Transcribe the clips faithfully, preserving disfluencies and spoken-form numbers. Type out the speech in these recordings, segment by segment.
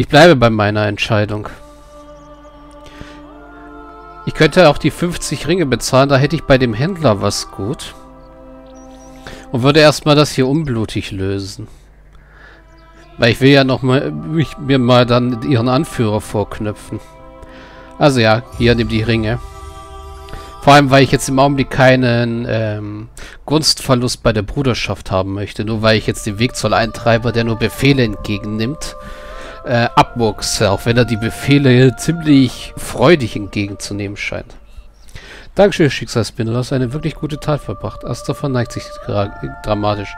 Ich bleibe bei meiner Entscheidung. Ich könnte auch die fünfzig Ringe bezahlen, da hätte ich bei dem Händler was gut. Und würde erstmal das hier unblutig lösen. Weil ich will ja noch mal, ich, mir mal dann ihren Anführer vorknüpfen. Also ja, hier nimm die Ringe. Vor allem, weil ich jetzt im Augenblick keinen ähm, Gunstverlust bei der Bruderschaft haben möchte. Nur weil ich jetzt den Wegzolleintreiber, der nur Befehle entgegennimmt, äh, abmurkse. Auch wenn er die Befehle ziemlich freudig entgegenzunehmen scheint. Dankeschön, Schicksalsbinder. Du hast eine wirklich gute Tat verbracht. Asta verneigt sich dramatisch.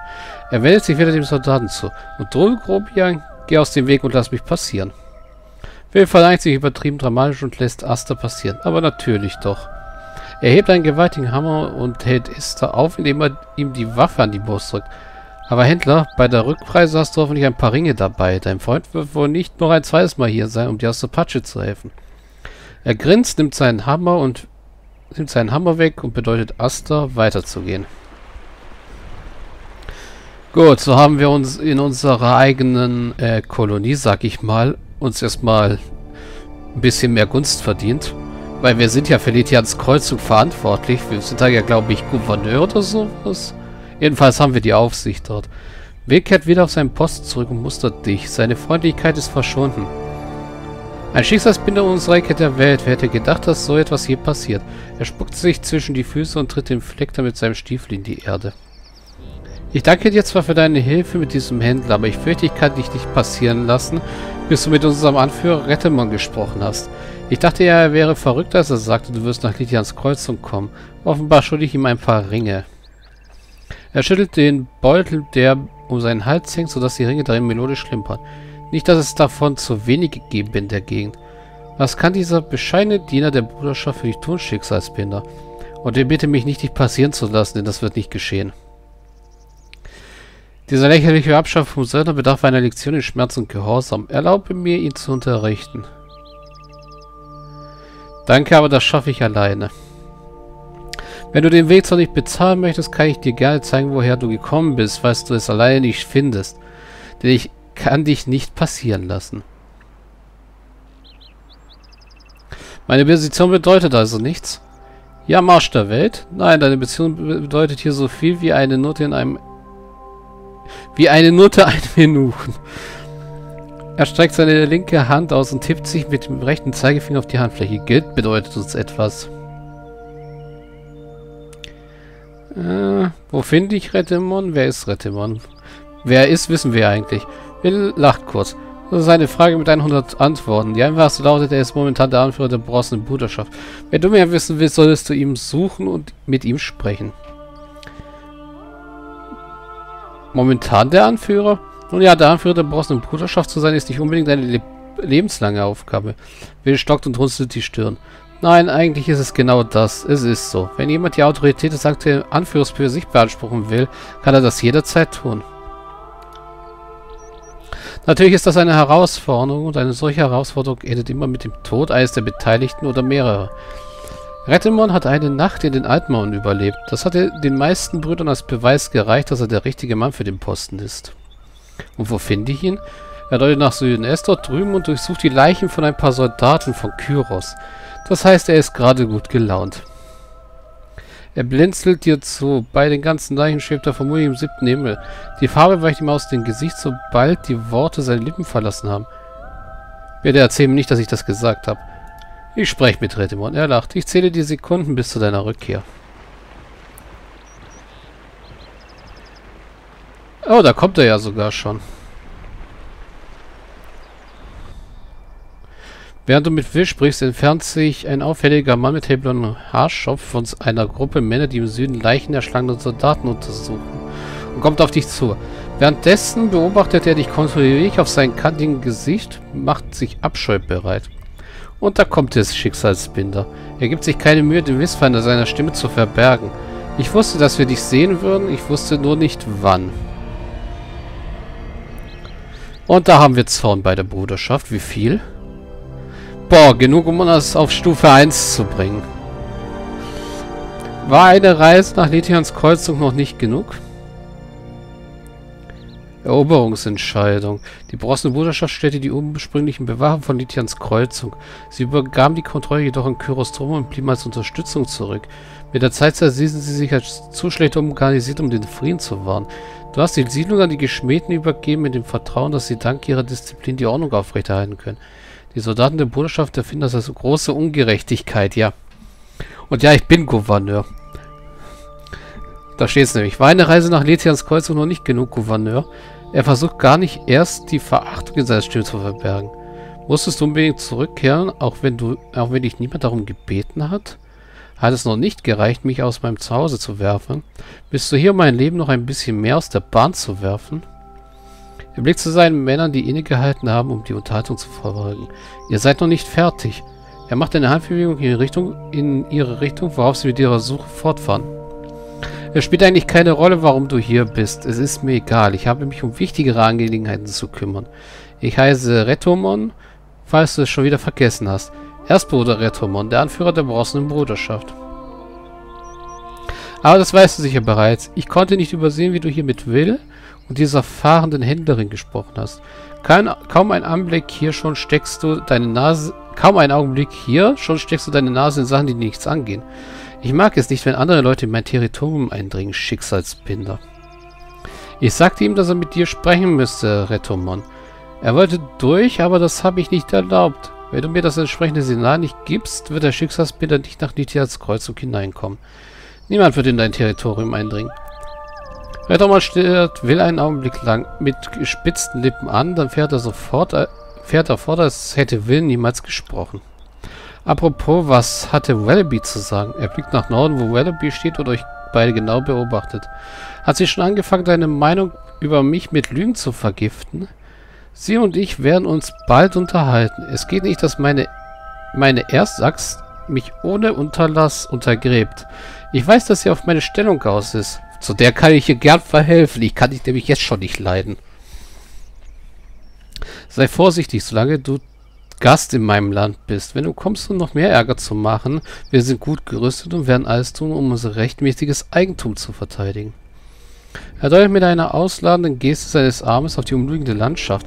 Er wendet sich wieder dem Soldaten zu. Und drohe grob, Jan, geh aus dem Weg und lass mich passieren. Will verneigt sich übertrieben dramatisch und lässt Asta passieren. Aber natürlich doch. Er hebt einen gewaltigen Hammer und hält Asta auf, indem er ihm die Waffe an die Brust drückt. Aber Händler, bei der Rückreise hast du hoffentlich ein paar Ringe dabei. Dein Freund wird wohl nicht noch ein zweites Mal hier sein, um dir aus der Patsche zu helfen. Er grinst, nimmt seinen Hammer und nimmt seinen Hammer weg und bedeutet Asta, weiterzugehen. Gut, so haben wir uns in unserer eigenen äh, Kolonie, sag ich mal, uns erstmal ein bisschen mehr Gunst verdient. Weil wir sind ja für Lethians Kreuzung verantwortlich. Wir sind da ja, glaube ich, Gouverneur oder sowas. Jedenfalls haben wir die Aufsicht dort. Will kehrt wieder auf seinen Posten zurück und mustert dich. Seine Freundlichkeit ist verschwunden. Ein Schicksalsbinder unserer Ecke der Welt. Wer hätte gedacht, dass so etwas hier passiert? Er spuckt sich zwischen die Füße und tritt den Fleckter mit seinem Stiefel in die Erde. Ich danke dir zwar für deine Hilfe mit diesem Händler, aber ich fürchte, ich kann dich nicht passieren lassen, bis du mit unserem Anführer Raetomon gesprochen hast. Ich dachte ja, er wäre verrückt, als er sagte, du wirst nach Lethians Kreuzung kommen. Offenbar schulde ich ihm ein paar Ringe. Er schüttelt den Beutel, der um seinen Hals hängt, sodass die Ringe darin melodisch klimpern. Nicht, dass es davon zu wenig gegeben in der Gegend. Was kann dieser bescheidene Diener der Bruderschaft für dich tun, Schicksalsbinder? Und er bitte mich nicht, dich passieren zu lassen, denn das wird nicht geschehen. Dieser lächerliche Abschaffung vom Söldner bedarf einer Lektion in Schmerz und Gehorsam. Erlaube mir, ihn zu unterrichten. Danke, aber das schaffe ich alleine. Wenn du den Weg zwar nicht bezahlen möchtest, kann ich dir gerne zeigen, woher du gekommen bist, falls du es alleine nicht findest. Denn ich kann dich nicht passieren lassen. Meine Position bedeutet also nichts. Ja, Marsch der Welt. Nein, deine Beziehung bedeutet hier so viel wie eine Note in einem... Wie eine Nutte ein Menuchen. Er streckt seine linke Hand aus und tippt sich mit dem rechten Zeigefinger auf die Handfläche. Gilt bedeutet uns etwas. Äh, wo finde ich Raetomon? Wer ist Raetomon? Wer er ist, wissen wir eigentlich. Will lacht kurz. Das ist eine Frage mit hundert Antworten. Die einfachste lautet, er ist momentan der Anführer der Brossenen Bruderschaft. Wenn du mehr wissen willst, solltest du ihm suchen und mit ihm sprechen. Momentan der Anführer? Nun ja, der Anführer der Brossenen Bruderschaft zu sein, ist nicht unbedingt eine le lebenslange Aufgabe. Will stockt und runzelt die Stirn. Nein, eigentlich ist es genau das. Es ist so. Wenn jemand die Autorität des aktuellen Anführers für sich beanspruchen will, kann er das jederzeit tun. Natürlich ist das eine Herausforderung und eine solche Herausforderung endet immer mit dem Tod eines der Beteiligten oder mehrerer. Raetomon hat eine Nacht in den Altmauern überlebt. Das hatte den meisten Brüdern als Beweis gereicht, dass er der richtige Mann für den Posten ist. Und wo finde ich ihn? Er deutet nach Süden. Er ist dort drüben und durchsucht die Leichen von ein paar Soldaten von Kyros. Das heißt, er ist gerade gut gelaunt. Er blinzelt dir zu. Bei den ganzen Leichen schwebt er vermutlich im siebten Himmel. Die Farbe weicht ihm aus dem Gesicht, sobald die Worte seine Lippen verlassen haben. Bitte erzähl mir nicht, dass ich das gesagt habe. Ich spreche mit Raetomon. Er lacht. Ich zähle die Sekunden bis zu deiner Rückkehr. Oh, da kommt er ja sogar schon. Während du mit Will sprichst, entfernt sich ein auffälliger Mann mit hellblondem Haarschopf von einer Gruppe Männer, die im Süden Leichen erschlagener Soldaten untersuchen, und kommt auf dich zu. Währenddessen beobachtet er dich kontinuierlich auf seinem kantigen Gesicht, macht sich abscheubereit. Und da kommt es, Schicksalsbinder. Er gibt sich keine Mühe, den Missfall seiner Stimme zu verbergen. Ich wusste, dass wir dich sehen würden, ich wusste nur nicht, wann. Und da haben wir Zorn bei der Bruderschaft. Wie viel? Boah, genug, um uns auf Stufe eins zu bringen. War eine Reise nach Lethians Kreuzung noch nicht genug? Eroberungsentscheidung. Die Brossenen Bruderschaft stellte die ursprünglichen Bewacher von Lethians Kreuzung. Sie übergaben die Kontrolle jedoch an Kyros Turm und blieben als Unterstützung zurück. Mit der Zeit erwiesen sie sich als zu schlecht organisiert, um den Frieden zu wahren. Du hast die Siedlung an die Geschmähten übergeben mit dem Vertrauen, dass sie dank ihrer Disziplin die Ordnung aufrechterhalten können. Die Soldaten der Bruderschaft erfinden das als große Ungerechtigkeit, ja. Und ja, ich bin Gouverneur. Da steht es nämlich. War eine Reise nach Lethians Kreuzung noch nicht genug, Gouverneur? Er versucht gar nicht erst, die Verachtung in seiner Stimme zu verbergen. Musstest du unbedingt zurückkehren, auch wenn du, auch wenn dich niemand darum gebeten hat? Hat es noch nicht gereicht, mich aus meinem Zuhause zu werfen? Bist du hier, um mein Leben noch ein bisschen mehr aus der Bahn zu werfen? Er blickt zu seinen Männern, die innegehalten haben, um die Unterhaltung zu verfolgen. Ihr seid noch nicht fertig. Er macht eine Handbewegung in, Richtung, in ihre Richtung, worauf sie mit ihrer Suche fortfahren. Es spielt eigentlich keine Rolle, warum du hier bist. Es ist mir egal. Ich habe mich um wichtigere Angelegenheiten zu kümmern. Ich heiße Raetomon, falls du es schon wieder vergessen hast. Erstbruder Raetomon, der Anführer der Brossenen Bruderschaft. Aber das weißt du sicher bereits. Ich konnte nicht übersehen, wie du hier mit Will und dieser fahrenden Händlerin gesprochen hast. Kein, kaum ein Anblick hier schon steckst du deine Nase... Kaum einen Augenblick hier, schon steckst du deine Nase in Sachen, die nichts angehen. Ich mag es nicht, wenn andere Leute in mein Territorium eindringen, Schicksalsbinder. Ich sagte ihm, dass er mit dir sprechen müsste, Raetomon. Er wollte durch, aber das habe ich nicht erlaubt. Wenn du mir das entsprechende Signal nicht gibst, wird der Schicksalsbinder nicht nach Nithyals Kreuzung hineinkommen. Niemand wird in dein Territorium eindringen. Raetomon stört Will einen Augenblick lang mit gespitzten Lippen an, dann fährt er sofort... fährt er fort, als hätte Will niemals gesprochen. Apropos, was hatte Willoughby zu sagen? Er blickt nach Norden, wo Willoughby steht und euch beide genau beobachtet. Hat sie schon angefangen, deine Meinung über mich mit Lügen zu vergiften? Sie und ich werden uns bald unterhalten. Es geht nicht, dass meine, meine Erstaxt mich ohne Unterlass untergräbt. Ich weiß, dass sie auf meine Stellung aus ist. Zu der kann ich ihr gern verhelfen. Ich kann dich nämlich jetzt schon nicht leiden. Sei vorsichtig, solange du Gast in meinem Land bist. Wenn du kommst, um noch mehr Ärger zu machen, wir sind gut gerüstet und werden alles tun, um unser rechtmäßiges Eigentum zu verteidigen. Er deutet mit einer ausladenden Geste seines Armes auf die umliegende Landschaft.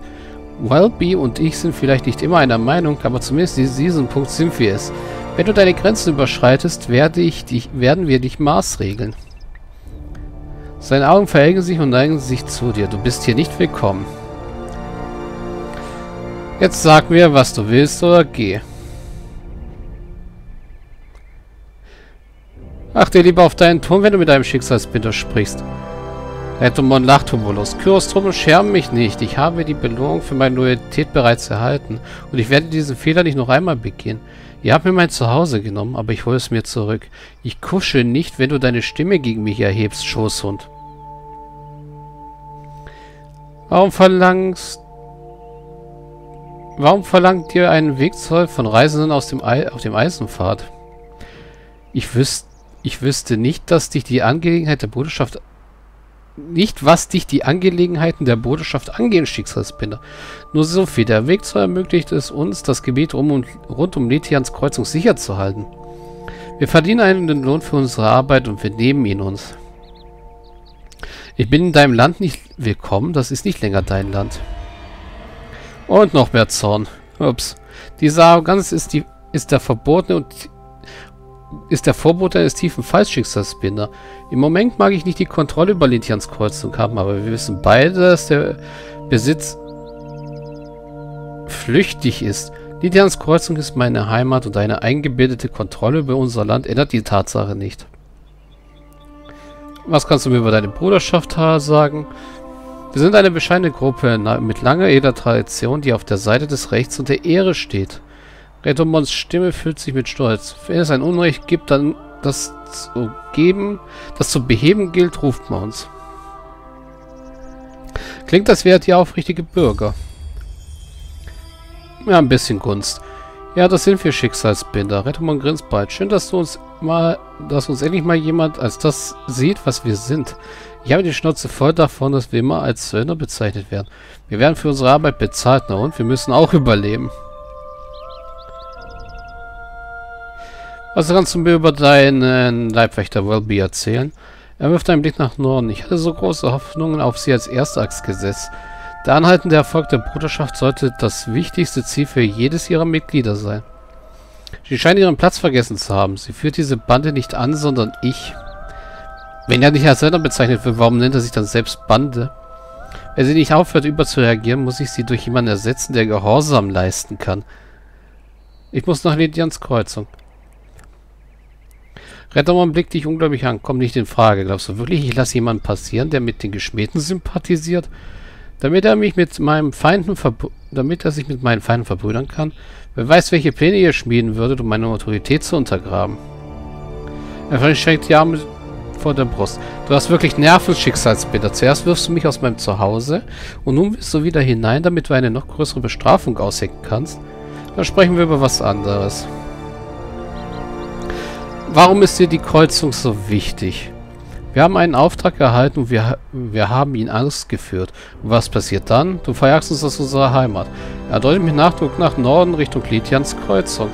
Willoughby und ich sind vielleicht nicht immer einer Meinung, aber zumindest in diesem Punkt sind wir es. Wenn du deine Grenzen überschreitest, werde ich dich, werden wir dich maßregeln. Seine Augen verengen sich und neigen sich zu dir. Du bist hier nicht willkommen. Jetzt sag mir, was du willst, oder geh. Achte lieber auf deinen Ton, wenn du mit deinem Schicksalsbinder sprichst. Raetomon lacht humorlos. Kyros Turm schermen mich nicht. Ich habe die Belohnung für meine Loyalität bereits erhalten. Und ich werde diesen Fehler nicht noch einmal begehen. Ihr habt mir mein Zuhause genommen, aber ich hole es mir zurück. Ich kusche nicht, wenn du deine Stimme gegen mich erhebst, Schoßhund. Warum verlangst du... Warum verlangt ihr einen Wegzoll von Reisenden aus dem Ei auf dem Eisenpfad? Ich, wüs ich wüsste nicht, dass dich die Angelegenheit der Bruderschaft... Nicht, was dich die Angelegenheiten der Bruderschaft angehen, Schicksalsbinder. Nur so viel. Der Wegzoll ermöglicht es uns, das Gebiet um und rund um Lethians Kreuzung sicher zu halten. Wir verdienen einen Lohn für unsere Arbeit und wir nehmen ihn uns. Ich bin in deinem Land nicht willkommen. Das ist nicht länger dein Land. Und noch mehr Zorn. Ups. Diese Arroganz ist, die, ist der verbotene und ist der Vorbote eines tiefen Fallschicksalsbinder. Im Moment mag ich nicht die Kontrolle über Lethians Kreuzung haben, aber wir wissen beide, dass der Besitz flüchtig ist. Lethians Kreuzung ist meine Heimat und eine eingebildete Kontrolle über unser Land ändert die Tatsache nicht. Was kannst du mir über deine Bruderschaft sagen? Wir sind eine bescheidene Gruppe mit langer edler Tradition, die auf der Seite des Rechts und der Ehre steht. Raetomons Stimme füllt sich mit Stolz. Wenn es ein Unrecht gibt, dann das zu geben, das zu beheben gilt, ruft man uns. Klingt, als wären ihr aufrichtige Bürger. Ja, ein bisschen Gunst. Ja, das sind wir, Schicksalsbinder. Raetomon grinst breit. Schön, dass du uns mal, dass uns endlich mal jemand als das sieht, was wir sind. Ich habe die Schnauze voll davon, dass wir immer als Söldner bezeichnet werden. Wir werden für unsere Arbeit bezahlt, na und wir müssen auch überleben. Was kannst du mir über deinen Leibwächter Willoughby erzählen? Er wirft einen Blick nach Norden. Ich hatte so große Hoffnungen auf sie als Erstachs gesetzt. Der anhaltende Erfolg der Bruderschaft sollte das wichtigste Ziel für jedes ihrer Mitglieder sein. Sie scheint ihren Platz vergessen zu haben. Sie führt diese Bande nicht an, sondern ich. Wenn er nicht als Söldner bezeichnet wird, warum nennt er sich dann selbst Bande? Wenn sie nicht aufhört, überzureagieren, muss ich sie durch jemanden ersetzen, der Gehorsam leisten kann. Ich muss nach Lethians Kreuzung. Raetomon blickt dich unglaublich an. Komm nicht in Frage. Glaubst du wirklich, ich lasse jemanden passieren, der mit den Geschmähten sympathisiert? Damit er mich mit meinem Feinden damit er sich mit meinen Feinden verbrüdern kann? Wer weiß, welche Pläne ihr schmieden würdet, um meine Autorität zu untergraben. Er verschränkt die Arme vor der Brust. Du hast wirklich Nerven, Schicksalsbinder. Zuerst wirfst du mich aus meinem Zuhause und nun willst du wieder hinein, damit du eine noch größere Bestrafung aushecken kannst. Dann sprechen wir über was anderes. Warum ist dir die Kreuzung so wichtig? Wir haben einen Auftrag erhalten und wir, wir haben ihn Angst geführt. Und was passiert dann? Du verjagst uns aus unserer Heimat. Er deutet mit Nachdruck nach Norden Richtung Lethians Kreuzung.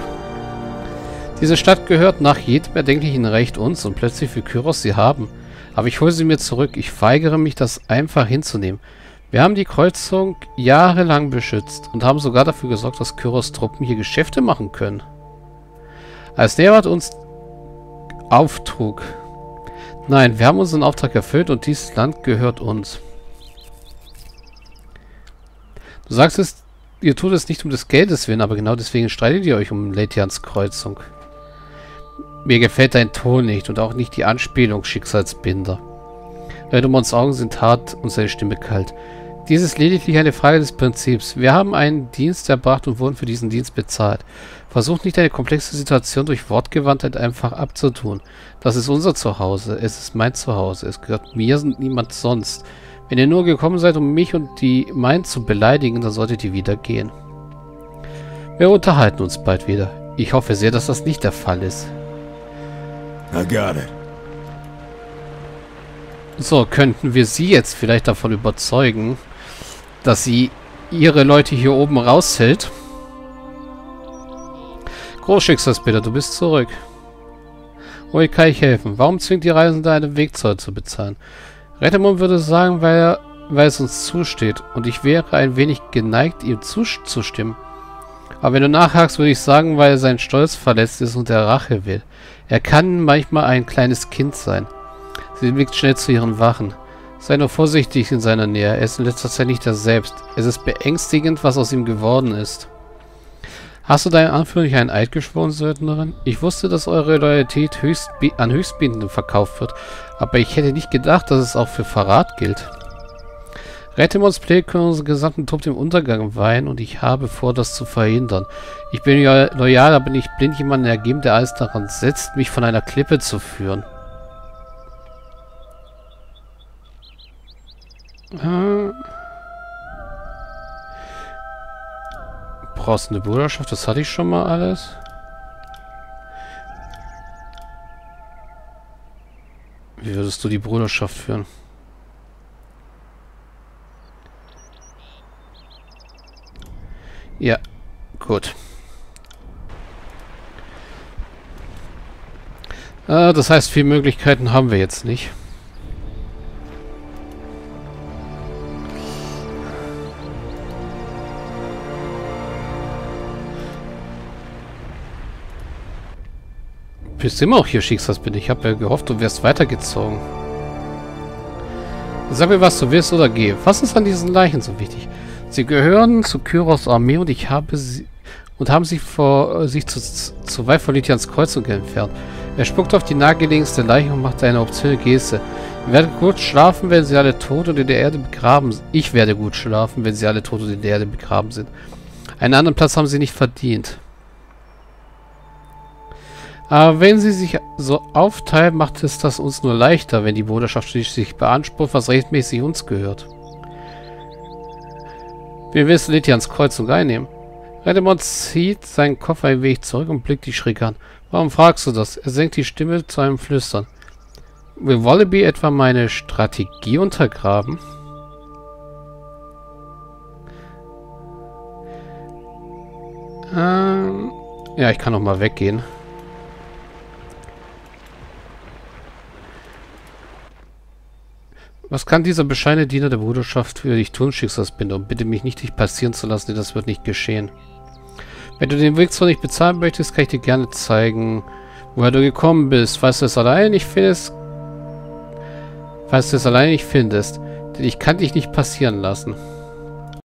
Diese Stadt gehört nach jedem erdenklichen Recht uns und plötzlich will Kyros sie haben. Aber ich hole sie mir zurück. Ich weigere mich, das einfach hinzunehmen. Wir haben die Kreuzung jahrelang beschützt und haben sogar dafür gesorgt, dass Kyros Truppen hier Geschäfte machen können. Als Nevat uns auftrug. Nein, wir haben unseren Auftrag erfüllt und dieses Land gehört uns. Du sagst es, ihr tut es nicht um des Geldes willen, aber genau deswegen streitet ihr euch um Lethians Kreuzung. Mir gefällt dein Ton nicht und auch nicht die Anspielung, Schicksalsbinder. Raetomons Augen sind hart und seine Stimme kalt. Dies ist lediglich eine Frage des Prinzips. Wir haben einen Dienst erbracht und wurden für diesen Dienst bezahlt. Versucht nicht, eine komplexe Situation durch Wortgewandtheit einfach abzutun. Das ist unser Zuhause. Es ist mein Zuhause. Es gehört mir und niemand sonst. Wenn ihr nur gekommen seid, um mich und die mein zu beleidigen, dann solltet ihr wieder gehen. Wir unterhalten uns bald wieder. Ich hoffe sehr, dass das nicht der Fall ist. I got it. So, könnten wir sie jetzt vielleicht davon überzeugen, dass sie ihre Leute hier oben raushält? Großschicksalsbinder, du bist zurück. Womit kann ich helfen? Warum zwingt die Reisende einen Wegzoll zu bezahlen? Raetomon würde sagen, weil, er, weil es uns zusteht und ich wäre ein wenig geneigt, ihm zuzustimmen. Aber wenn du nachhakst, würde ich sagen, weil sein Stolz verletzt ist und er Rache will. Er kann manchmal ein kleines Kind sein. Sie blickt schnell zu ihren Wachen. Sei nur vorsichtig in seiner Nähe. Er ist in letzter Zeit nicht er selbst. Es ist beängstigend, was aus ihm geworden ist. Hast du deinem Anführer nicht einen Eid geschworen, Söldnerin? Ich wusste, dass eure Loyalität höchst an Höchstbietenden verkauft wird, aber ich hätte nicht gedacht, dass es auch für Verrat gilt. Raetomons Pläne können unseren gesamten Trupp dem Untergang weihen und ich habe vor, das zu verhindern. Ich bin loyal, aber nicht blind jemanden ergeben, der alles daran setzt, mich von einer Klippe zu führen. Äh. Brossene Bruderschaft, das hatte ich schon mal alles. Wie würdest du die Bruderschaft führen? Ja, gut. Äh, das heißt, viele Möglichkeiten haben wir jetzt nicht. Bist immer auch hier, Schicksalsbinder. Ich habe ja gehofft, du wärst weitergezogen. Sag mir, was du willst oder geh. Was ist an diesen Leichen so wichtig? Sie gehören zu Kyros Armee und ich habe sie und haben sich vor sich zu, zu weit von Lethians Kreuzung entfernt. Er spuckt auf die nahegelegenste Leiche und macht eine obszöne Geste. Wir werden gut schlafen, wenn sie alle tot und in der Erde begraben sind. Ich werde gut schlafen, wenn sie alle tot und in der Erde begraben sind. Einen anderen Platz haben sie nicht verdient. Aber wenn sie sich so aufteilen, macht es das uns nur leichter, wenn die Bruderschaft schließlich beansprucht, was rechtmäßig uns gehört. Wir müssen Lethians Kreuzung einnehmen. Raetomon zieht seinen Kopf ein wenig zurück und blickt dich schräg an. Warum fragst du das? Er senkt die Stimme zu einem Flüstern. Will Willoughby etwa meine Strategie untergraben? Ähm, ja, ich kann noch mal weggehen. Was kann dieser bescheidene Diener der Bruderschaft für dich tun, Schicksalsbinder? Und bitte mich nicht dich passieren zu lassen, denn das wird nicht geschehen. Wenn du den Weg zwar nicht bezahlen möchtest, kann ich dir gerne zeigen, woher du gekommen bist. Falls du es alleine nicht findest, falls du es alleine nicht findest, denn ich kann dich nicht passieren lassen.